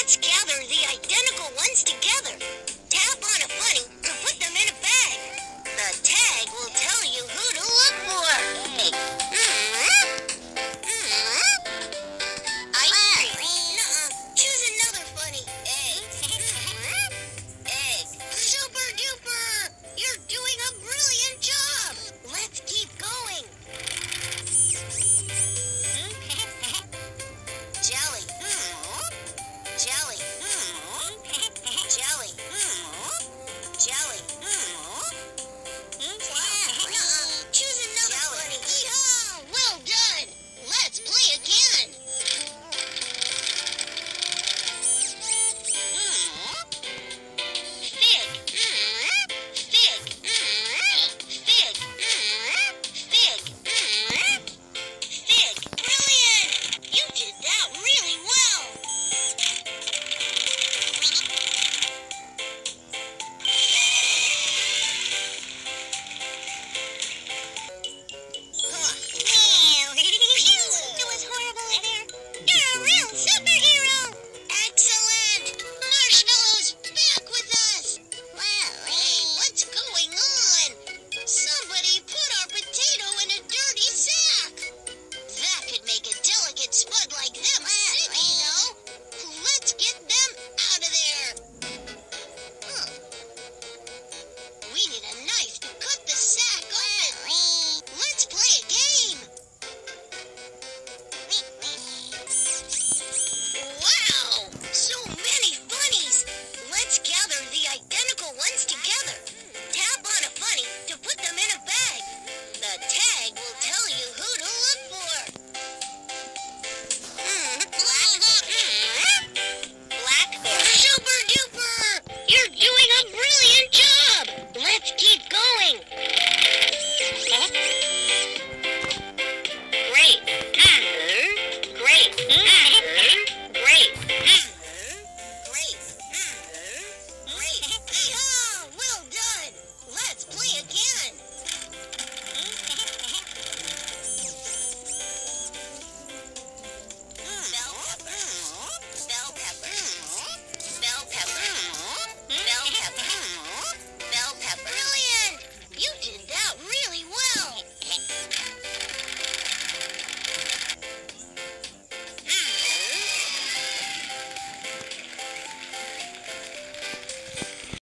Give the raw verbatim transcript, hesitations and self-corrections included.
Let's gather the identical ones together.